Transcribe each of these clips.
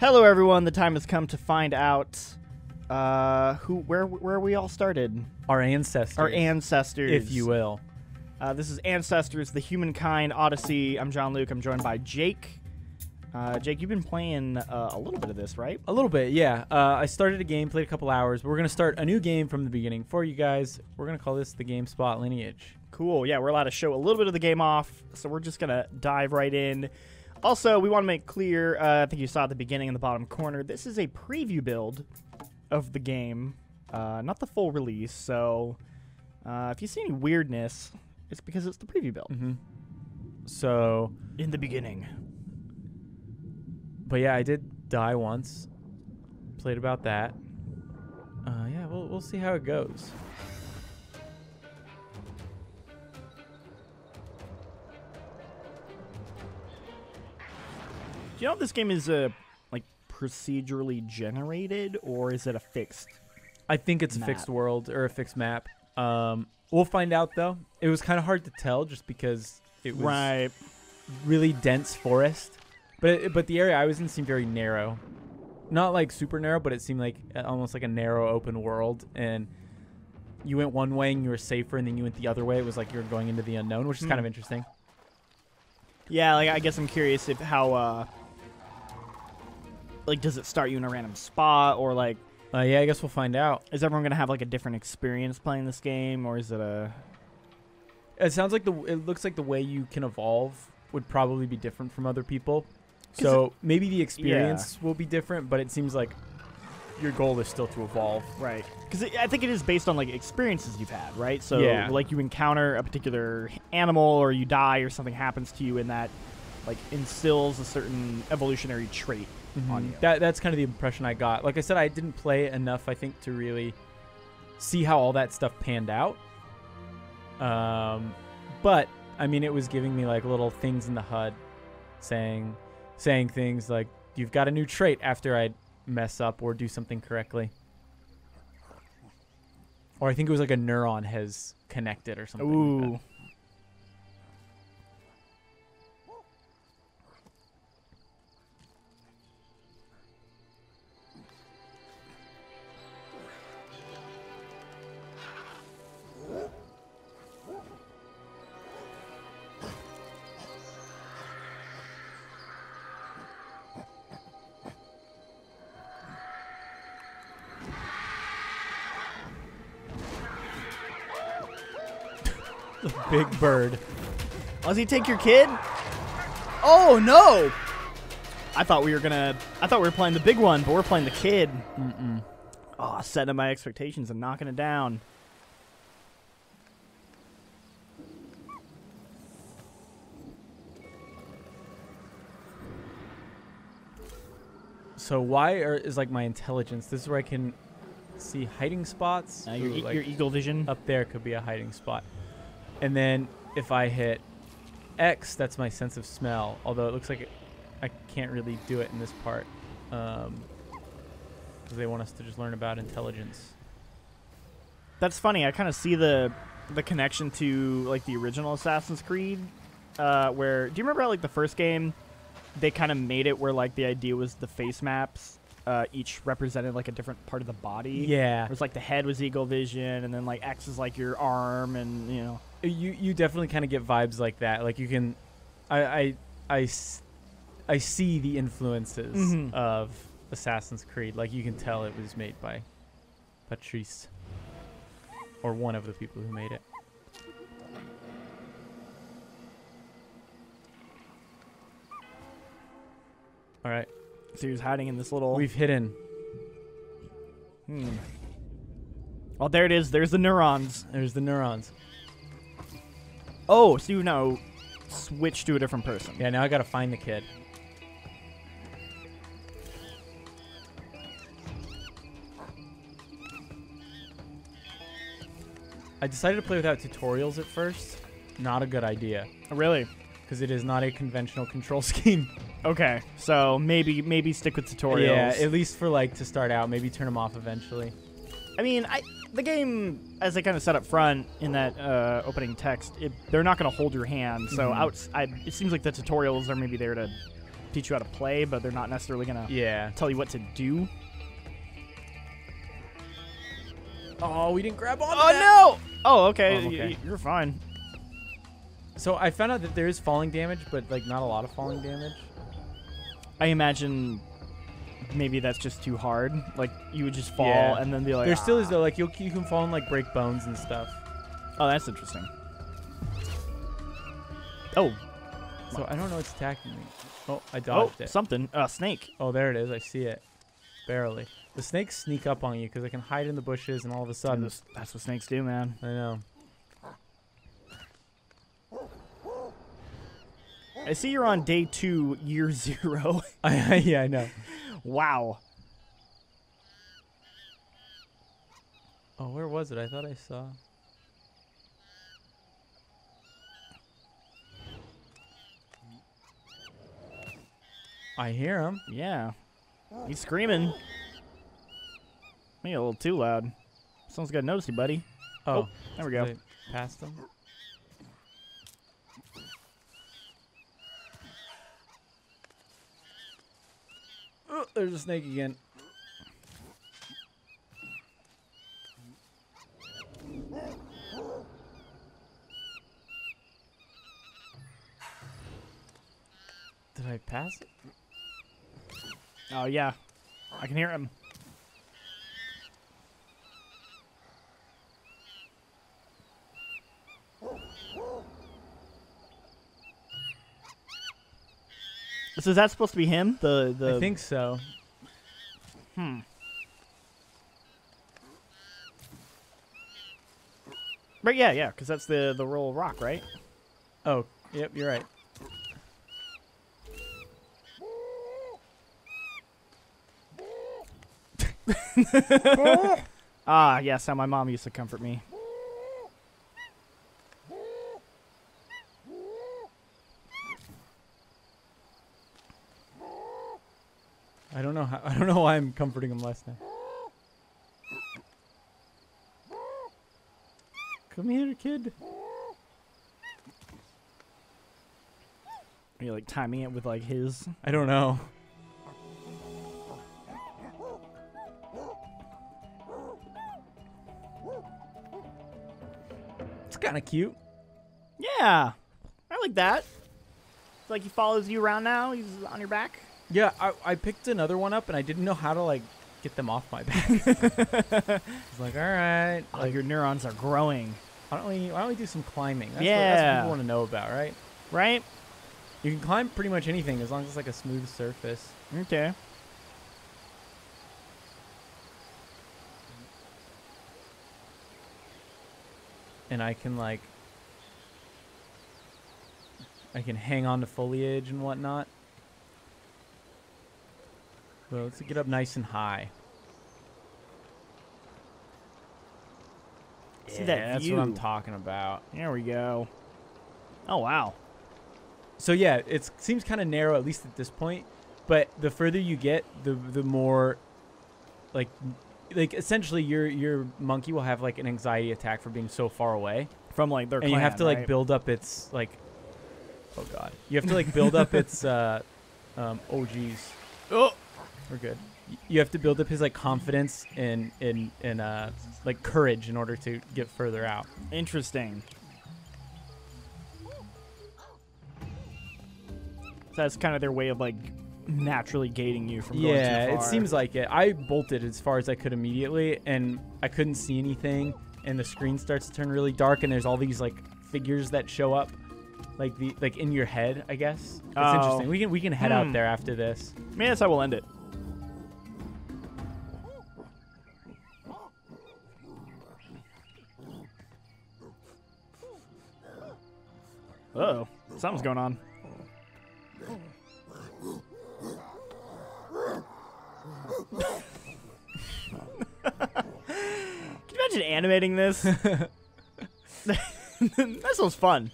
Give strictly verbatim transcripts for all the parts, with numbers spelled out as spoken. Hello, everyone. The time has come to find out uh, who, where, where we all started. Our ancestors. Our ancestors, if you will. Uh, this is Ancestors: The Humankind Odyssey. I'm Jean-Luc. I'm joined by Jake. Uh, Jake, you've been playing uh, a little bit of this, right? A little bit, yeah. Uh, I started a game, played a couple hours, but we're going to start a new game from the beginning for you guys. We're going to call this the GameSpot Lineage. Cool, yeah, we're allowed to show a little bit of the game off, so we're just going to dive right in. Also, we want to make clear, uh, I think you saw at the beginning in the bottom corner, this is a preview build of the game, uh, not the full release, so uh, if you see any weirdness, it's because it's the preview build. Mm-hmm. So, in the beginning... But yeah, I did die once. Played about that. Uh, yeah, we'll, we'll see how it goes. Do you know if this game is uh, like procedurally generated, or is it a fixed? I think it's map. a fixed world or a fixed map. Um, we'll find out though. It was kind of hard to tell just because it was right. really dense forest. But it, but the area I was in seemed very narrow, not like super narrow, but it seemed like almost like a narrow open world. And you went one way and you were safer, and then you went the other way. It was like you were going into the unknown, which is mm. kind of interesting. Yeah, like I guess I'm curious if how uh, like does it start you in a random spot or like? Uh, yeah, I guess we'll find out. Is everyone gonna have like a different experience playing this game, or is it a? It sounds like the. It looks like the way you can evolve would probably be different from other people. So it, maybe the experience yeah. will be different, but it seems like your goal is still to evolve. Right. Because I think it is based on, like, experiences you've had, right? So, yeah. like, you encounter a particular animal or you die or something happens to you, and that, like, instills a certain evolutionary trait mm-hmm. on you. That, that's kind of the impression I got. Like I said, I didn't play enough, I think, to really see how all that stuff panned out. Um, but, I mean, it was giving me, like, little things in the H U D saying... saying things like, you've got a new trait after I mess up or do something correctly. Or I think it was like a neuron has connected or something. Ooh. Like the big bird. Does he take your kid? Oh no! I thought we were gonna. I thought we were playing the big one, but we're playing the kid. Mm-mm. Oh, setting up my expectations and knocking it down. So why are, is like my intelligence? This is where I can see hiding spots. Uh, your, Ooh, like your eagle vision up there could be a hiding spot. And then if I hit X, that's my sense of smell. Although it looks like it, I can't really do it in this part. Um, because they want us to just learn about intelligence. That's funny. I kind of see the the connection to like the original Assassin's Creed. Uh, where do you remember like the first game? They kind of made it where like the idea was the face maps. Uh, each represented like a different part of the body. Yeah. It was like the head was eagle vision, and then like X is like your arm, and you know. You you definitely kind of get vibes like that. Like you can, I I I, I see the influences mm-hmm. of Assassin's Creed. Like you can tell it was made by Patrice, or one of the people who made it. All right. So he was hiding in this little... We've hidden. Hmm. Oh, there it is. There's the neurons. There's the neurons. Oh, so you now switch to a different person. Yeah, now I gotta find the kid. I decided to play without tutorials at first. Not a good idea. Oh, really? Because it is not a conventional control scheme. Okay, so maybe maybe stick with tutorials. Yeah, at least for like to start out. Maybe turn them off eventually. I mean, I the game as I kind of said up front in that uh, opening text, it, they're not going to hold your hand. So mm-hmm. out, I, it seems like the tutorials are maybe there to teach you how to play, but they're not necessarily going to yeah. tell you what to do. Oh, we didn't grab on. Oh, that. no. Oh, okay. Oh, okay. You're fine. So I found out that there is falling damage, but like not a lot of falling damage. I imagine maybe that's just too hard. Like you would just fall yeah. and then be like, there ah. still is though. Like you'll, you can fall and like break bones and stuff. Oh, that's interesting. Oh. So I don't know what's attacking me. Oh, I dodged oh, it. Something. A uh, snake. Oh, there it is. I see it. Barely. The snakes sneak up on you because they can hide in the bushes, and all of a sudden, those, that's what snakes do, man. I know. I see you're on day two, year zero. Yeah, I know. Wow. Oh, where was it? I thought I saw. I hear him. Yeah. He's screaming. Maybe a little too loud. Someone's got to notice you, buddy. Oh, oh there we go. Past them. Oh, there's a snake again. Did I pass it? Oh, yeah. I can hear him. So is that supposed to be him? The the I think so. Hmm. But yeah, yeah, because that's the the roll rock, right? Oh, yep, you're right. Ah, yes, how my mom used to comfort me. I don't know how, I don't know why I'm comforting him less now. Come here, kid. Are you like timing it with like his? I don't know. It's kind of cute. Yeah, I like that. It's like he follows you around now. He's on your back. Yeah, I, I picked another one up, and I didn't know how to, like, get them off my back. It's like, all right. Oh, like, your neurons are growing. Why don't we, why don't we do some climbing? That's, yeah. what, that's what people want to know about, right? Right. You can climb pretty much anything as long as it's, like, a smooth surface. Okay. And I can, like, I can hang on to foliage and whatnot. Well, let's get up nice and high. Yeah, see that that's view. What I'm talking about. There we go. Oh, wow. So, yeah, it seems kind of narrow, at least at this point. But the further you get, the the more, like, like essentially your your monkey will have, like, an anxiety attack for being so far away. From, like, their and clan, you have to, right? like, build up its, like, oh, God. You have to, like, build up its, uh, um, oh, geez. Oh! We're good. You have to build up his like confidence and and and uh like courage in order to get further out. Interesting. So that's kind of their way of like naturally gating you from going yeah, too far. It seems like it. I bolted as far as I could immediately, and I couldn't see anything. And the screen starts to turn really dark, and there's all these like figures that show up. Like the like in your head, I guess. It's oh. interesting. We can we can head hmm. out there after this. Maybe that's how we'll end it. Uh oh, something's going on. Can you imagine animating this? That sounds fun.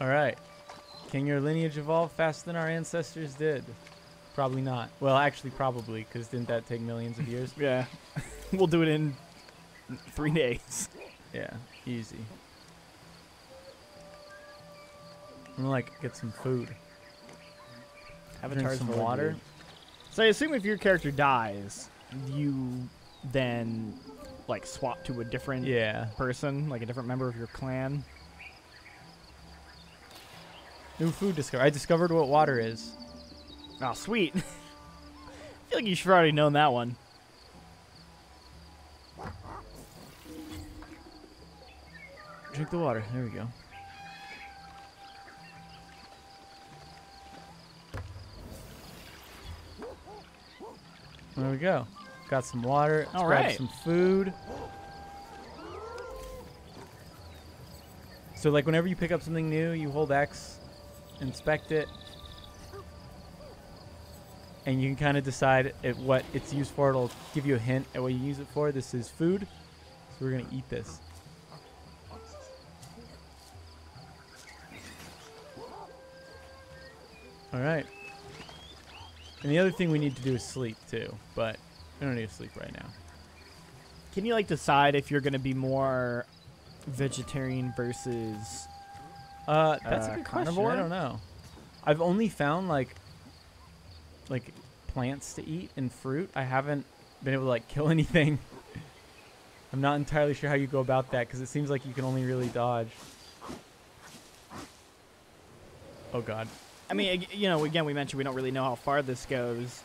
All right. Can your lineage evolve faster than our ancestors did? Probably not. Well, actually, probably, because didn't that take millions of years? Yeah. We'll do it in three days. Yeah, easy. I'm gonna, like, get some food. Avatars and water. Good. So I assume if your character dies, you then, like, swap to a different yeah. person, like a different member of your clan. New food discovered. I discovered what water is. Oh, sweet. I feel like you should have already known that one. Drink the water. There we go. There we go. Got some water. Let's All right. grab some food. So, like, whenever you pick up something new, you hold X, inspect it, and you can kind of decide at what it's used for. It'll give you a hint at what you use it for. This is food, so we're going to eat this. All right. And the other thing we need to do is sleep, too. But we don't need to sleep right now. Can you, like, decide if you're going to be more vegetarian versus uh, that's uh, a good carnivore? Question. I don't know. I've only found, like, like plants to eat and fruit. I haven't been able to, like, kill anything. I'm not entirely sure how you go about that, because it seems like you can only really dodge. Oh, God. I mean, you know, again, we mentioned we don't really know how far this goes.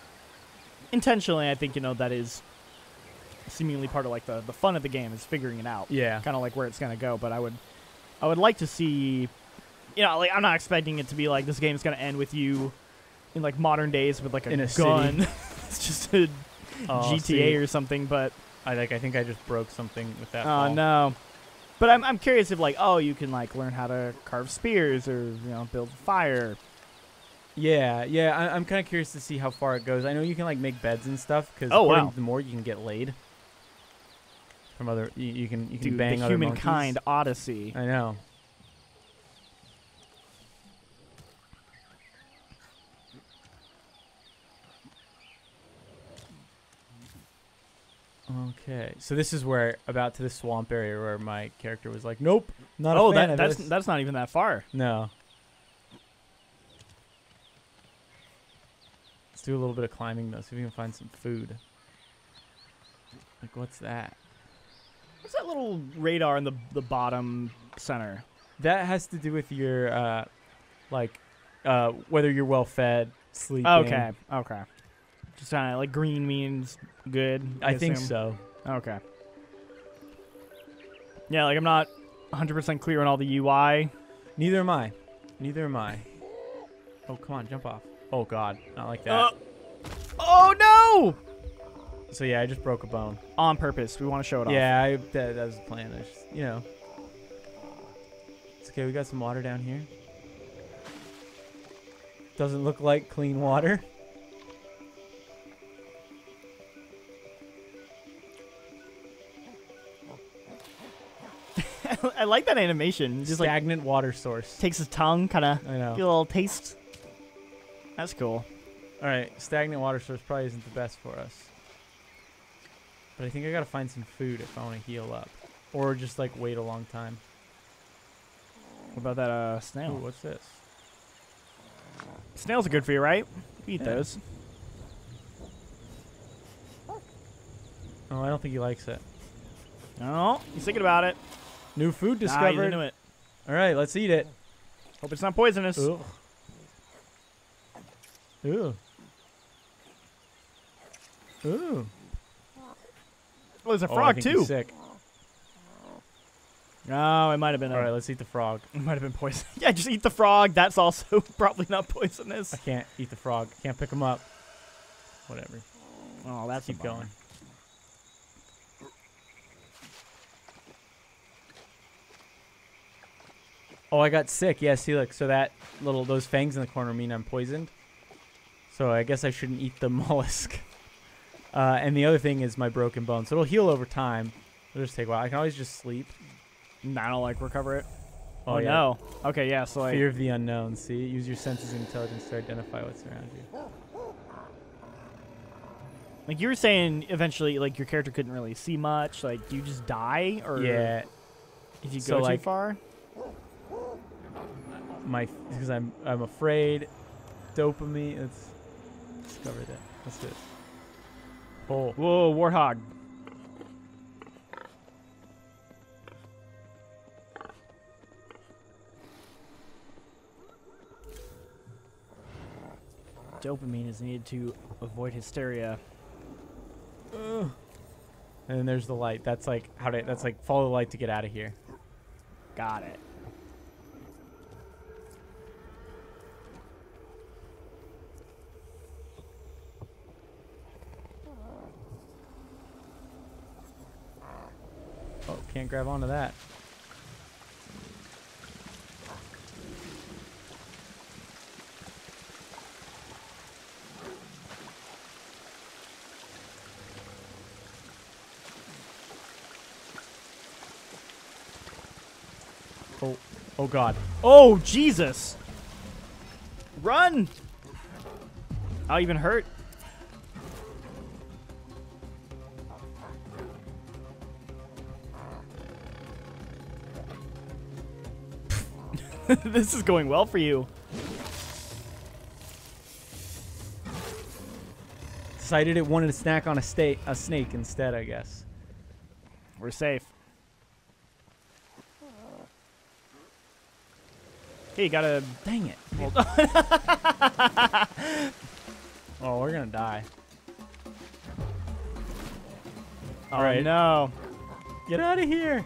Intentionally, I think, you know, that is seemingly part of, like, the, the fun of the game is figuring it out. Yeah. Kind of like where it's going to go. But I would I would like to see, you know, like, I'm not expecting it to be like this game's going to end with you in, like, modern days with, like, a, in a gun. It's just a oh, G T A see. or something. But I like I think I just broke something with that. Oh, uh, no. But I'm, I'm curious if, like, oh, you can, like, learn how to carve spears or, you know, build fire. Yeah, yeah, I, I'm kind of curious to see how far it goes. I know you can, like, make beds and stuff, because oh, wow. the more you can get laid from other, you, you can you can Dude, bang the other monkeys. The Humankind Odyssey. I know. Okay, so this is where about to the swamp area where my character was like, nope, not. Oh, a fan that, of that's this. that's not even that far. No. Do a little bit of climbing, though, see if we can find some food. Like, what's that? What's that little radar in the, the bottom center? That has to do with your, uh, like, uh, whether you're well-fed, sleeping. Okay, okay. Just kind of, like, green means good, I, I think so. Okay. Yeah, like, I'm not one hundred percent clear on all the U I. Neither am I. Neither am I. Oh, come on, jump off. Oh, God. Not like that. Uh, oh, no! So, yeah, I just broke a bone. On purpose. We want to show it yeah, off. Yeah, that, that was the plan. I just, you know. It's okay. We got some water down here. Doesn't look like clean water. I like that animation. Just Stagnant like, water source. Takes his tongue, kind of get a little taste. That's cool. All right, stagnant water source probably isn't the best for us. But I think I gotta find some food if I want to heal up, or just like wait a long time. What about that uh, snail? Ooh, what's this? Snails are good for you, right? You eat yeah. those. Oh, I don't think he likes it. No, he's thinking about it. New food discovered. Nah, into it. All right, let's eat it. Hope it's not poisonous. Ooh. Ooh. Ooh. Oh, there's a frog, oh, I think too. He's sick. Oh, it might have been. All a, right, let's eat the frog. It might have been poison. Yeah, just eat the frog. That's also probably not poisonous. I can't eat the frog. Can't pick him up. Whatever. Oh, that's Keep going. Oh, I got sick. Yeah, see, look. So that little, those fangs in the corner mean I'm poisoned. So I guess I shouldn't eat the mollusk. Uh, and the other thing is my broken bone. So it'll heal over time. It'll just take a while. I can always just sleep. And I don't, like, recover it. Oh, oh yeah. no. Okay, yeah, so like... Fear of the unknown, see? Use your senses and intelligence to identify what's around you. Like, you were saying eventually, like, your character couldn't really see much. Like, do you just die? Or yeah. Did you go so, too like, far? my because I'm I'm afraid. Dopamine. Let's discover that. Let's do it. Oh, whoa, warthog. Dopamine is needed to avoid hysteria. Ugh. And then there's the light. That's like how to. That's like follow the light to get out of here. Got it. Oh, can't grab onto that. Oh, oh God. Oh, Jesus. Run. I'll even hurt. This is going well for you. Decided it wanted to snack on a, sta a snake instead, I guess. We're safe. Hey, you gotta... Dang it. Oh, we're gonna die. All oh, right. No. Get out of here.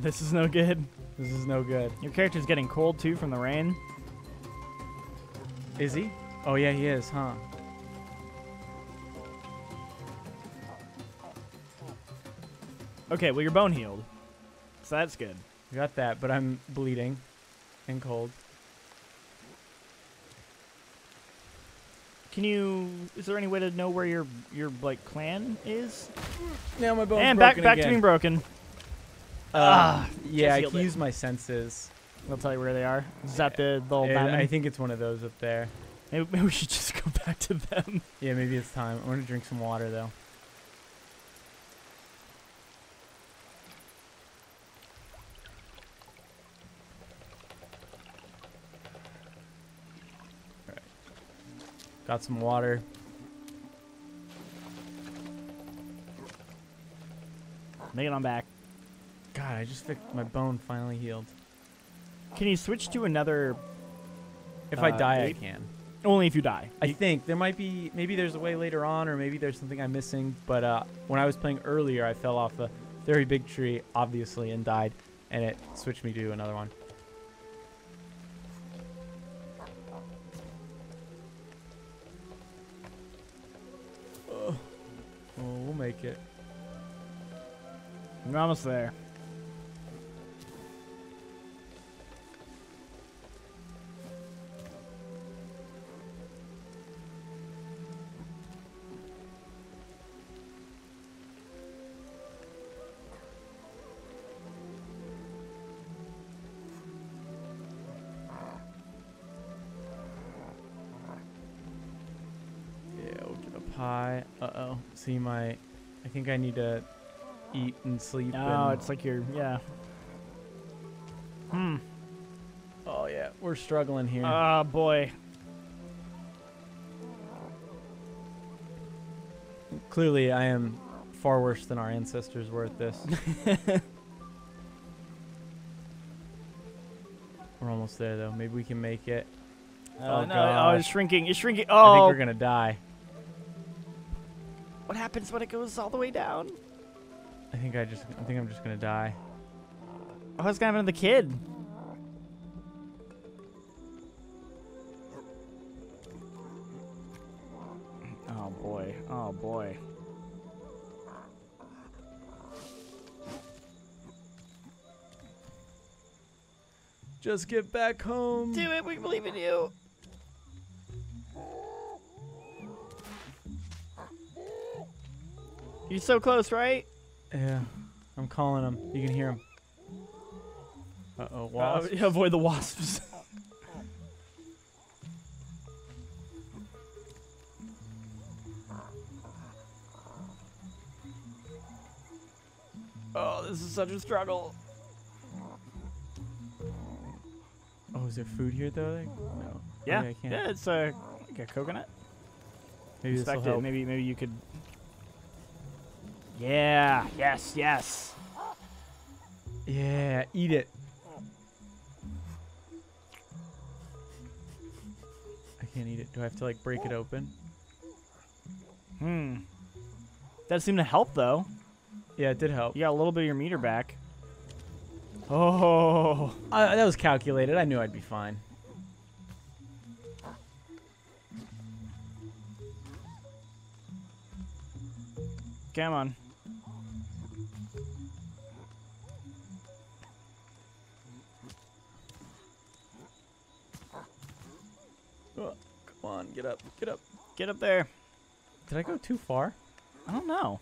This is no good. This is no good. Your character's getting cold, too, from the rain. Is he? Oh, yeah, he is, huh? Okay, well, you're bone healed. So that's good. You got that, but I'm bleeding and cold. Can you... Is there any way to know where your, your like, clan is? Now my bone's and broken back, back again. And back to being broken. Um, ah, yeah, I can it. use my senses. I'll tell you where they are. Is that the, the old diamond? I think it's one of those up there. Maybe, maybe we should just go back to them. Yeah, maybe it's time. I want to drink some water, though. All right. Got some water. Make it on back. God, I just fixed my bone. Finally healed. Can you switch to another? If uh, I die, ape? I can. Only if you die. I you think there might be. Maybe there's a way later on, or maybe there's something I'm missing. But uh, when I was playing earlier, I fell off a very big tree, obviously, and died, and it switched me to another one. Oh, oh we'll make it. We're almost there. Hi. Uh-oh. See my... I think I need to eat and sleep. Oh, and it's like you're... Yeah. Hmm. Oh, yeah. We're struggling here. Oh, boy. Clearly, I am far worse than our ancestors were at this. We're almost there, though. Maybe we can make it. Oh, oh no. Gosh. Oh, it's shrinking. It's shrinking. Oh. I think we're going to die. What happens when it goes all the way down? I think I just I think I'm just gonna die. Oh, what's gonna happen to the kid? Oh boy. Oh boy. Just get back home. Do it, we believe in you. You're so close, right? Yeah. I'm calling them. You can hear them. Uh-oh, wasps. Uh, avoid the wasps. Oh, this is such a struggle. Oh, is there food here though? Like, no. Yeah. Okay, I can't. Yeah, it's a like a coconut. Maybe this will help. Maybe maybe you could. Yeah. Yes. Yes. Yeah. Eat it. I can't eat it. Do I have to like break it open? Hmm. That seemed to help though. Yeah, it did help. You got a little bit of your meter back. Oh. I, that was calculated. I knew I'd be fine. Come on. Oh, come on, get up. Get up. Get up there. Did I go too far? I don't know.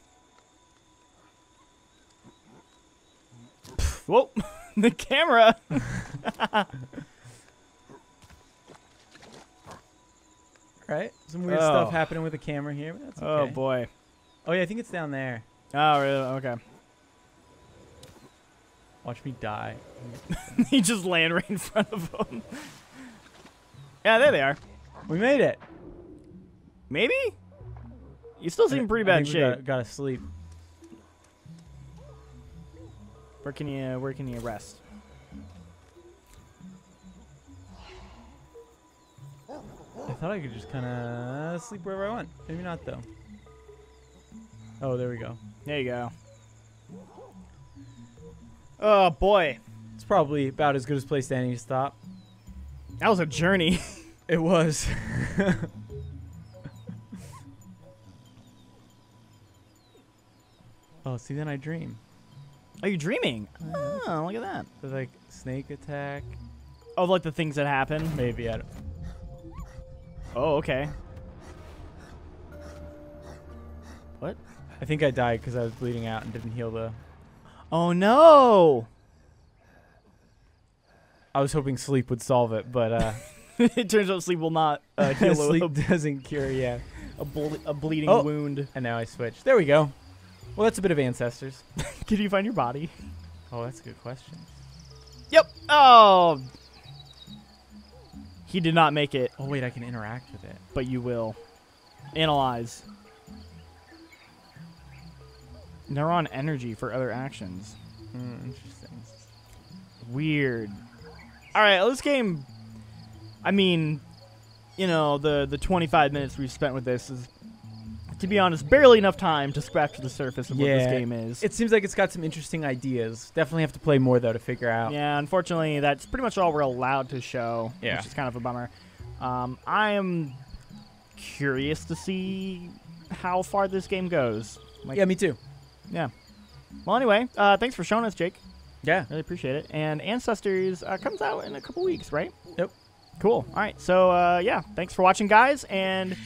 Whoa! The camera! Right? Some weird oh. stuff happening with the camera here. But that's okay. Oh, boy. Oh, yeah, I think it's down there. Oh, really? Okay. Watch me die. He just landed right in front of them. Yeah, there they are. We made it. Maybe? You still seem in pretty bad shape. Gotta, gotta sleep. Where can you where can you rest? I thought I could just kind of sleep wherever I want. Maybe not though. Oh, there we go. There you go. Oh boy, it's probably about as good a place to any to stop. That was a journey. It was. Oh, see, then I dream. Are you dreaming? Uh, oh, look at that. There's like snake attack. Oh, like the things that happen? Maybe. I don't. Oh, okay. What? I think I died because I was bleeding out and didn't heal the... Oh, no! I was hoping sleep would solve it, but... Uh, it turns out sleep will not uh, heal. Sleep a doesn't cure, yeah. A, ble a bleeding oh. wound. And now I switched. There we go. Well, that's a bit of Ancestors. Can you find your body? Oh, that's a good question. Yep. Oh. He did not make it. Oh, wait, I can interact with it. But you will. Analyze. Neuron energy for other actions. Mm, interesting. Weird. All right, well, this game, I mean, you know, the, the twenty-five minutes we've spent with this is... To be honest, barely enough time to scratch the surface of yeah. what this game is. It seems like it's got some interesting ideas. Definitely have to play more, though, to figure out. Yeah, unfortunately, that's pretty much all we're allowed to show, yeah. which is kind of a bummer. Um, I am curious to see how far this game goes. Like, yeah, me too. Yeah. Well, anyway, uh, thanks for showing us, Jake. Yeah. Really appreciate it. And Ancestors uh, comes out in a couple weeks, right? Yep. Cool. All right. So, uh, yeah, thanks for watching, guys, and...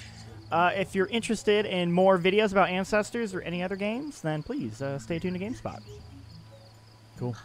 Uh, if you're interested in more videos about Ancestors or any other games, then please uh, stay tuned to GameSpot. Cool.